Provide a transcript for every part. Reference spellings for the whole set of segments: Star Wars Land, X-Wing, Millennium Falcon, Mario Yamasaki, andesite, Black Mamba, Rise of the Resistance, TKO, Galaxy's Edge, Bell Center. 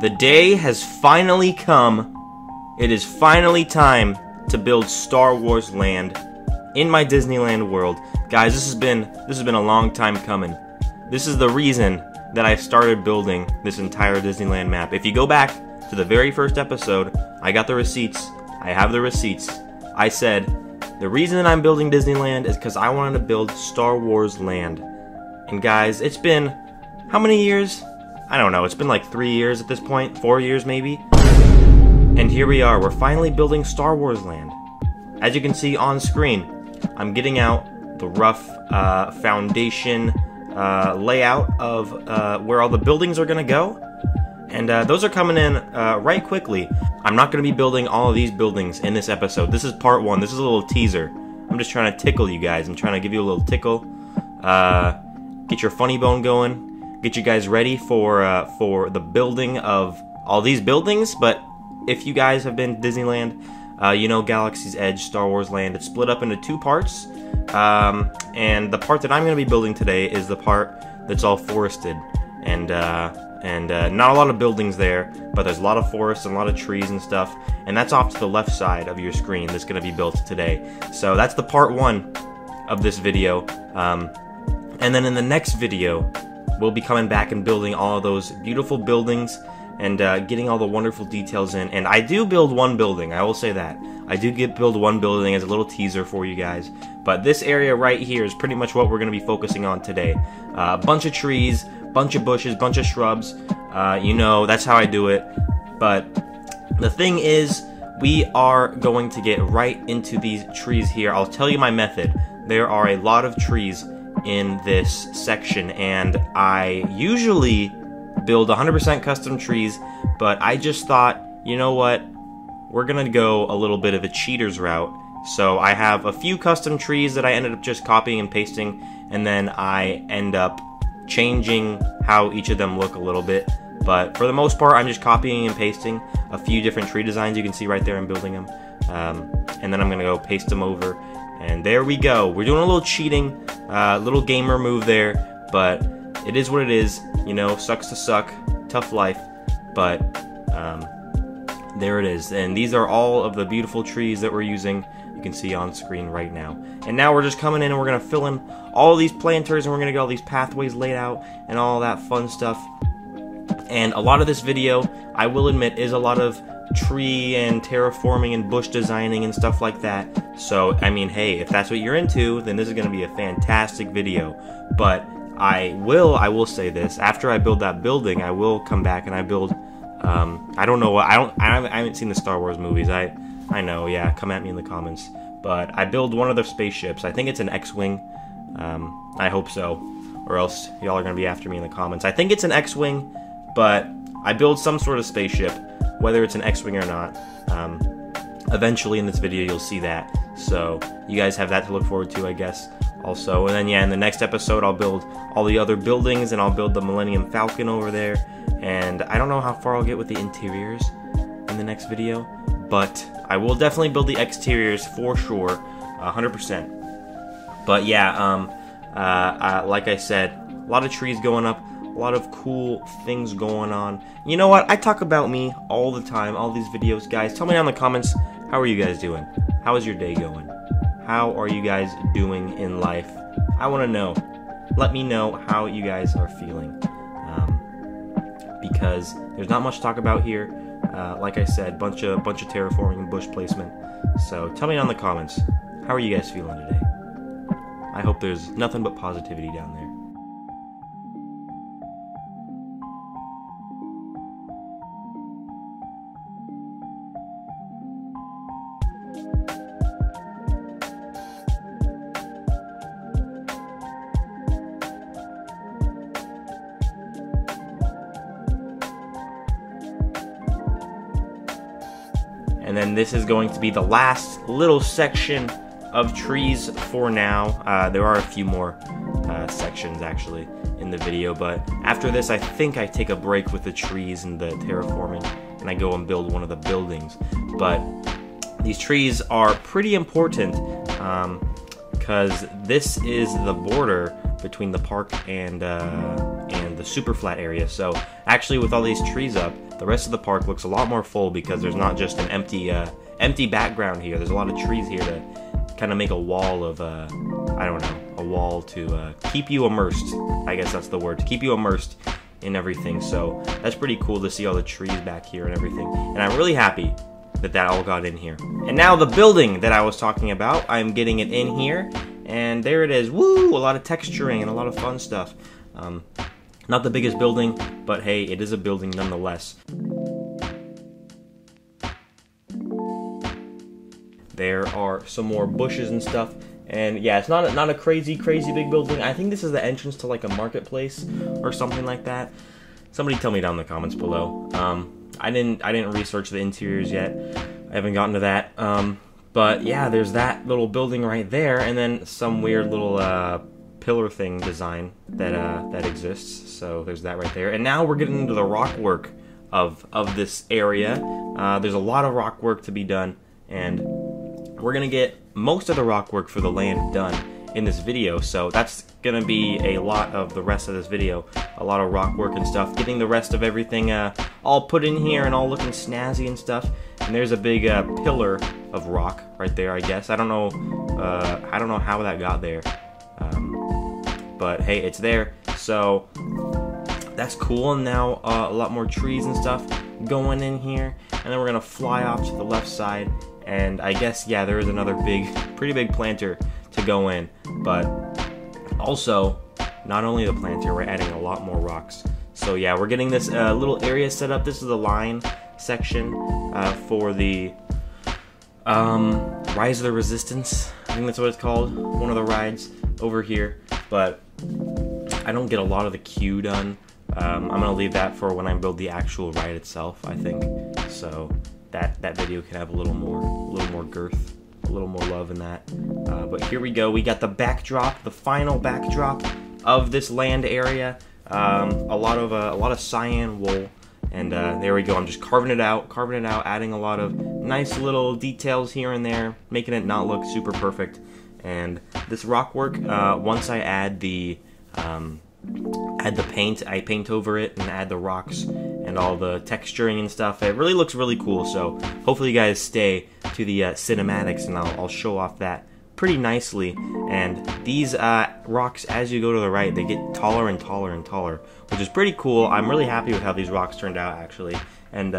The day has finally come. It is finally time to build Star Wars Land in my Disneyland world. Guys, this has been a long time coming. This is the reason that I've started building this entire Disneyland map. If you go back to the very first episode, I got the receipts. I have the receipts. I said, the reason that I'm building Disneyland is because I wanted to build Star Wars Land. And guys, it's been how many years? I don't know, it's been like 3 years at this point, 4 years maybe. And here we are, we're finally building Star Wars Land. As you can see on screen, I'm getting out the rough foundation layout of where all the buildings are gonna go. And those are coming in right quickly. I'm not gonna be building all of these buildings in this episode. This is part one, this is a little teaser. I'm just trying to tickle you guys, I'm trying to give you a little tickle. Get your funny bone going. Get you guys ready for the building of all these buildings. But if you guys have been to Disneyland, you know Galaxy's Edge, Star Wars Land, it's split up into two parts. And the part that I'm going to be building today is the part that's all forested. And not a lot of buildings there, but there's a lot of forests and a lot of trees and stuff. And that's off to the left side of your screen that's going to be built today. So that's the part one of this video. And then in the next video, we'll be coming back and building all of those beautiful buildings and getting all the wonderful details in. And I do build one building, I will say that. I do build one building as a little teaser for you guys. But this area right here is pretty much what we're going to be focusing on today. A bunch of trees, bunch of bushes, bunch of shrubs. You know, that's how I do it. But the thing is, we are going to get right into these trees here. I'll tell you my method. There are a lot of trees in this section, and I usually build 100% custom trees, but I just thought, you know what, we're gonna go a little bit of a cheater's route. So I have a few custom trees that I ended up just copying and pasting, and then I end up changing how each of them look a little bit. But for the most part, I'm just copying and pasting a few different tree designs you can see right there and building them, and then I'm gonna go paste them over. And there we go. We're doing a little cheating, little gamer move there, but it is what it is. You know, sucks to suck, tough life, but there it is. And these are all of the beautiful trees that we're using. You can see on screen right now. And now we're just coming in and we're gonna fill in all these planters, and we're gonna get all these pathways laid out and all that fun stuff. And a lot of this video, I will admit, is a lot of tree and terraforming and bush designing and stuff like that. So I mean, hey, if that's what you're into, then this is gonna be a fantastic video. But I will say this, after I build that building, I will come back and I build I don't know what, I haven't seen the Star Wars movies. I know, yeah, come at me in the comments. But I build one of their spaceships. I think it's an X-Wing. I hope so, or else y'all are gonna be after me in the comments. I think it's an X-Wing, but I build some sort of spaceship, whether it's an X-Wing or not. Eventually in this video you'll see that, so you guys have that to look forward to, I guess, also. And then yeah, in the next episode I'll build all the other buildings, and I'll build the Millennium Falcon over there, and I don't know how far I'll get with the interiors in the next video, but I will definitely build the exteriors for sure, 100%. But yeah, like I said, a lot of trees going up, a lot of cool things going on. You know what? I talk about me all the time, all these videos, guys. Tell me down in the comments, how are you guys doing? How is your day going? How are you guys doing in life? I want to know. Let me know how you guys are feeling, because there's not much to talk about here. Like I said, bunch of terraforming and bush placement. So tell me down in the comments, how are you guys feeling today? I hope there's nothing but positivity down there. And then this is going to be the last little section of trees for now. There are a few more sections actually in the video, but after this I think I take a break with the trees and the terraforming, and I go and build one of the buildings. But these trees are pretty important, because this is the border between the park and the super flat area. So actually, with all these trees up, the rest of the park looks a lot more full because there's not just an empty background here. There's a lot of trees here to kind of make a wall of I don't know, a wall to keep you immersed. I guess that's the word, to keep you immersed in everything. So that's pretty cool to see all the trees back here and everything, and I'm really happy that all got in here. And now the building that I was talking about, I'm getting it in here, and there it is. Woo! A lot of texturing and a lot of fun stuff. Not the biggest building, but hey, it is a building nonetheless. There are some more bushes and stuff. And yeah, it's not a crazy big building. I think this is the entrance to like a marketplace or something like that. Somebody tell me down in the comments below. I didn't research the interiors yet. I haven't gotten to that. But yeah, there's that little building right there, and then some weird little pillar thing design that that exists. So there's that right there. And now we're getting into the rock work of this area. There's a lot of rock work to be done, and we're gonna get most of the rock work for the land done in this video, so that's gonna be a lot of the rest of this video, a lot of rock work and stuff, getting the rest of everything all put in here and all looking snazzy and stuff. And there's a big pillar of rock right there, I guess. I don't know how that got there, but hey, it's there, so that's cool. And now a lot more trees and stuff going in here, and then we're gonna fly off to the left side, and I guess, yeah, there is another pretty big planter to go in. But also, not only the planter, we're adding a lot more rocks. So yeah, we're getting this little area set up. This is the line section for the Rise of the Resistance. I think that's what it's called, one of the rides over here. But I don't get a lot of the queue done. I'm gonna leave that for when I build the actual ride itself, I think. So that video can have a little more girth, a little more love in that. But here we go. We got the backdrop, the final backdrop of this land area. A lot of cyan wool, and there we go. I'm just carving it out, adding a lot of nice little details here and there, making it not look super perfect. And this rock work, once I add the paint, I paint over it and add the rocks and all the texturing and stuff. It really looks really cool, so hopefully you guys stay to the cinematics, and I'll show off that pretty nicely. And these rocks, as you go to the right, they get taller and taller and taller, which is pretty cool. I'm really happy with how these rocks turned out, actually. And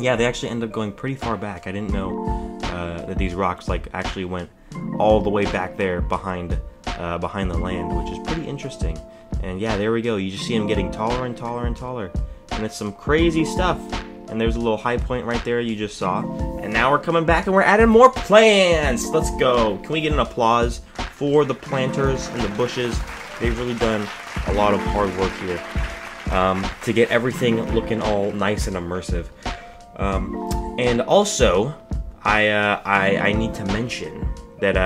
yeah, they actually end up going pretty far back. I didn't know that these rocks like actually went all the way back there behind the land, which is pretty interesting. And yeah, there we go. You just see them getting taller and taller and taller, and it's some crazy stuff. And there's a little high point right there you just saw. And now we're coming back and we're adding more plants. Let's go. Can we get an applause for the planters and the bushes? They've really done a lot of hard work here to get everything looking all nice and immersive. And also, I need to mention that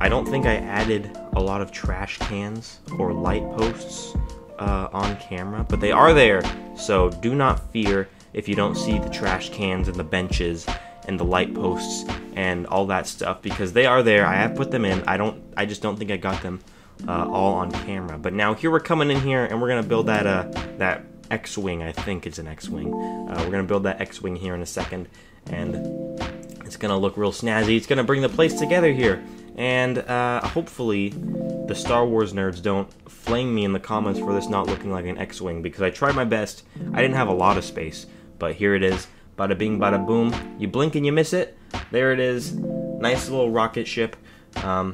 I don't think I added a lot of trash cans or light posts on camera, but they are there, so do not fear if you don't see the trash cans and the benches and the light posts and all that stuff, because they are there. I have put them in. I just don't think I got them all on camera. But now here we're coming in here, and we're gonna build that that X-Wing. I think it's an X-Wing. We're gonna build that X-Wing here in a second, and it's gonna look real snazzy. It's gonna bring the place together here. And hopefully the Star Wars nerds don't flame me in the comments for this not looking like an X-Wing, because I tried my best. I didn't have a lot of space, but here it is. Bada bing, bada boom. You blink and you miss it. There it is. Nice little rocket ship. I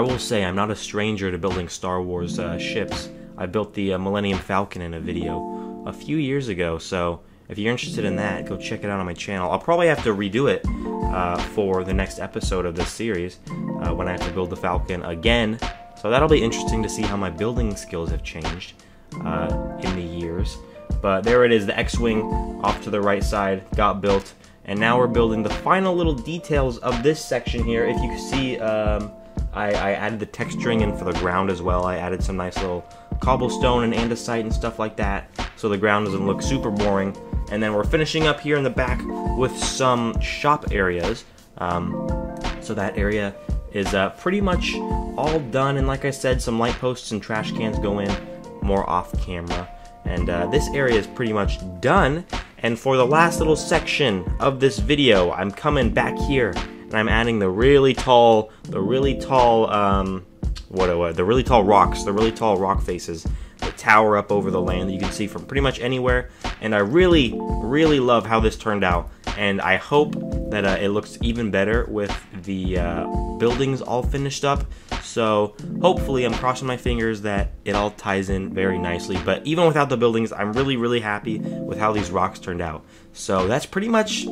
will say I'm not a stranger to building Star Wars ships. I built the Millennium Falcon in a video a few years ago, so if you're interested in that, go check it out on my channel. I'll probably have to redo it for the next episode of this series when I have to build the Falcon again. So that'll be interesting to see how my building skills have changed in the years. But there it is, the X-Wing off to the right side got built. And now we're building the final little details of this section here. If you can see, I added the texturing in for the ground as well. I added some nice little cobblestone and andesite and stuff like that, so the ground doesn't look super boring. And then we're finishing up here in the back with some shop areas. So that area is pretty much all done, and like I said, some light posts and trash cans go in more off camera, and this area is pretty much done. And for the last little section of this video, I'm coming back here and I'm adding the really tall rock faces that tower up over the land that you can see from pretty much anywhere. And I really, really love how this turned out, and I hope that it looks even better with the buildings all finished up. So hopefully, I'm crossing my fingers that it all ties in very nicely. But even without the buildings, I'm really, really happy with how these rocks turned out. So that's pretty much,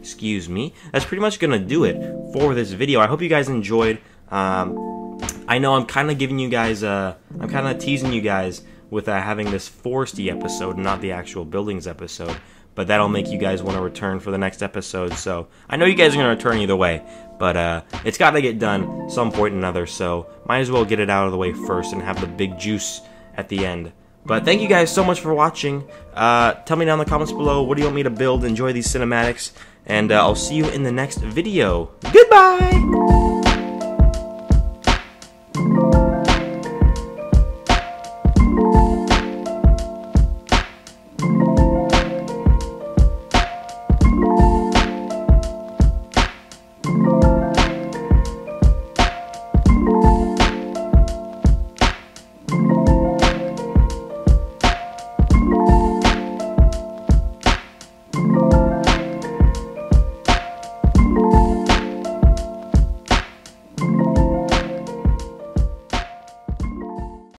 excuse me, that's pretty much gonna do it for this video. I hope you guys enjoyed. I know I'm kind of giving you guys, I'm kind of teasing you guys with having this foresty episode, not the actual buildings episode. But that'll make you guys want to return for the next episode. So I know you guys are going to return either way, but it's got to get done some point or another. So might as well get it out of the way first and have the big juice at the end. But thank you guys so much for watching. Tell me down in the comments below, what do you want me to build? Enjoy these cinematics, and I'll see you in the next video. Goodbye!